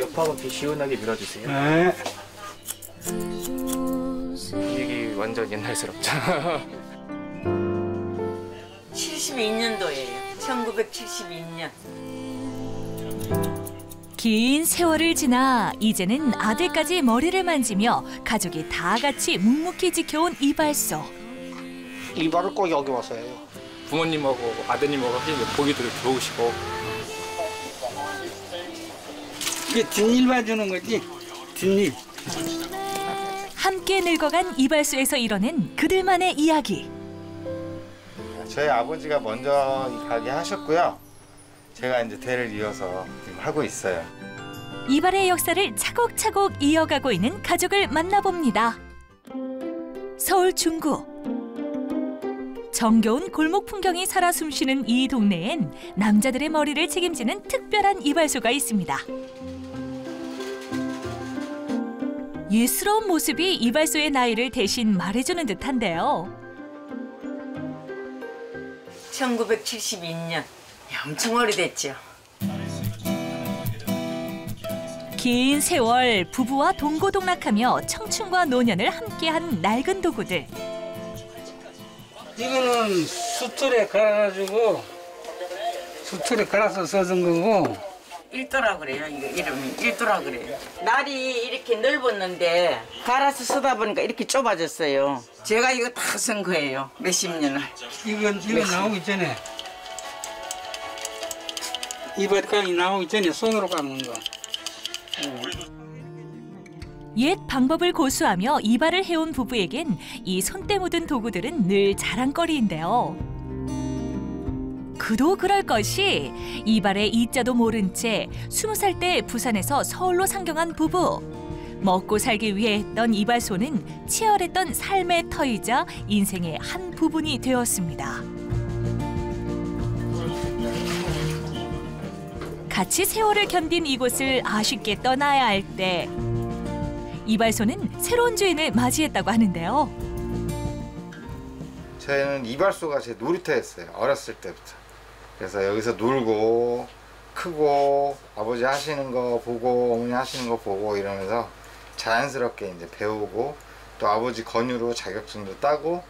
옆하고 비 시원하게 밀어주세요. 네. 분위기 완전 옛날스럽죠. 72년도예요. 1972년. 긴 세월을 지나 이제는 아들까지 머리를 만지며 가족이 다 같이 묵묵히 지켜온 이발소. 이발을 꼭 여기 와서 해요. 부모님하고 아드님하고 보기도 좋으시고. 이게 뒷일 봐주는 거지? 뒷일. 함께 늙어간 이발소에서 이뤄낸 그들만의 이야기. 저희 아버지가 먼저 가게 하셨고요. 제가 이제 대를 이어서 지금 하고 있어요. 이발의 역사를 차곡차곡 이어가고 있는 가족을 만나봅니다. 서울 중구. 정겨운 골목 풍경이 살아 숨쉬는 이 동네엔 남자들의 머리를 책임지는 특별한 이발소가 있습니다. 예스러운 모습이 이발소의 나이를 대신 말해주는 듯한데요. 1972년. 야, 엄청 오래됐죠. 긴 세월 부부와 동고동락하며 청춘과 노년을 함께한 낡은 도구들. 이거는 수틀에 갈아가지고 수틀에 갈아서 써준 거고. 일도라 그래요. 이거 이름이 일도라 그래요. 날이 이렇게 넓었는데 갈아서 쓰다 보니까 이렇게 좁아졌어요. 제가 이거 다 쓴 거예요. 몇십 년을. 이거 나오기 전에 이발감이 나오기 전에 손으로 감는 거. 옛 방법을 고수하며 이발을 해온 부부에겐 이 손때 묻은 도구들은 늘 자랑거리인데요. 그도 그럴 것이 이발의 이자도 모른 채 20살 때 부산에서 서울로 상경한 부부. 먹고 살기 위해 했던 이발소는 치열했던 삶의 터이자 인생의 한 부분이 되었습니다. 같이 세월을 견딘 이곳을 아쉽게 떠나야 할 때 이발소는 새로운 주인을 맞이했다고 하는데요. 저희는 이발소가 제 놀이터였어요. 어렸을 때부터. 그래서 여기서 놀고 크고 아버지 하시는 거 보고 어머니 하시는 거 보고 이러면서 자연스럽게 이제 배우고 또 아버지 권유로 자격증도 따고.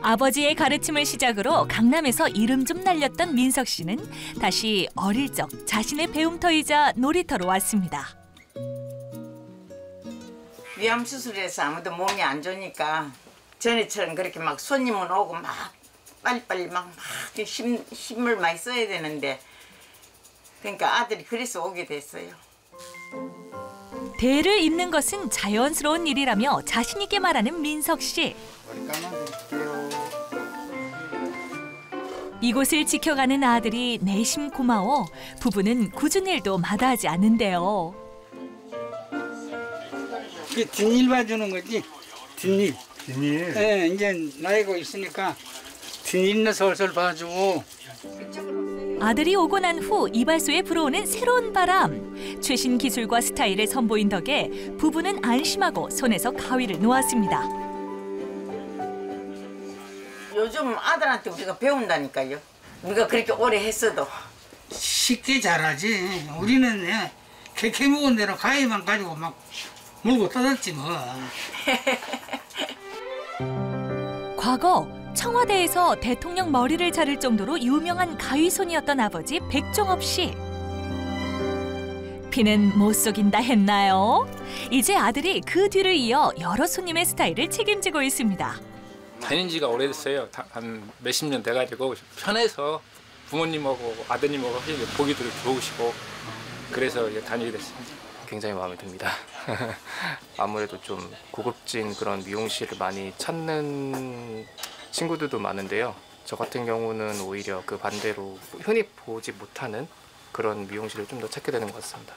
아버지의 가르침을 시작으로 강남에서 이름 좀 날렸던 민석 씨는 다시 어릴 적 자신의 배움터이자 놀이터로 왔습니다. 위암 수술해서 아무도 몸이 안 좋으니까 전에처럼 그렇게 막 손님은 오고 막 빨리빨리 힘을 많이 써야 되는데 그러니까 아들이 그래서 오게 됐어요. 대를 입는 것은 자연스러운 일이라며 자신 있게 말하는 민석 씨. 이곳을 지켜가는 아들이 내심 고마워 부부는 굳은 일도 마다하지 않는데요. 이게 뒷일 봐주는 거지? 뒷일. 뒷일. 네, 이제 나이가 있으니까. 뒷일나 솔솔 봐주고. 아들이 오고 난 후 이발소에 불어오는 새로운 바람. 최신 기술과 스타일을 선보인 덕에 부부는 안심하고 손에서 가위를 놓았습니다. 요즘 아들한테 우리가 배운다니까요. 우리가 그렇게 오래 했어도. 쉽게 잘하지. 우리는 캐캐 먹은 대로 가위만 가지고 막 물고 뜯었지 뭐. 과거 청와대에서 대통령 머리를 자를 정도로 유명한 가위손이었던 아버지 백종업 씨. 피는 못 속인다 했나요? 이제 아들이 그 뒤를 이어 여러 손님의 스타일을 책임지고 있습니다. 다닌 지가 오래됐어요. 한 몇십 년 돼가지고 편해서 부모님하고 아드님하고 보기도 좋으시고 그래서 다니게 됐습니다. 굉장히 마음에 듭니다. 아무래도 좀 고급진 그런 미용실을 많이 찾는 친구들도 많은데요. 저 같은 경우는 오히려 그 반대로 흔히 보지 못하는 그런 미용실을 좀 더 찾게 되는 것 같습니다.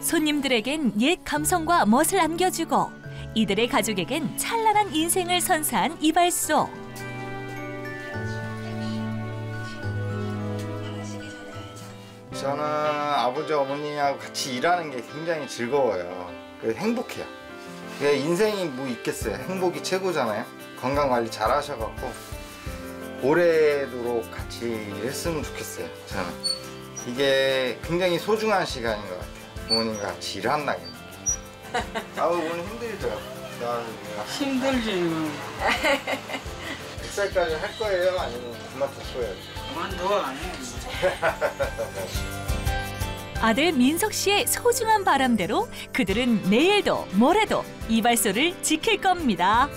손님들에겐 옛 감성과 멋을 안겨주고 이들의 가족에겐 찬란한 인생을 선사한 이발소. 저는 아버지 어머니하고 같이 일하는 게 굉장히 즐거워요. 행복해요. 예, 인생이 뭐 있겠어요. 행복이 최고잖아요. 건강관리 잘 하셔갖고 오래도록 같이 했으면 좋겠어요. 저는 이게 굉장히 소중한 시간인 것 같아요. 부모님과 같이 일한 날이. 아우 오늘 힘들죠? 힘들지. 100살까지 할 거예요? 아니면 그만둘 거예요? 그만둬. 안 해. 아들 민석 씨의 소중한 바람대로 그들은 내일도 모레도 이발소를 지킬 겁니다.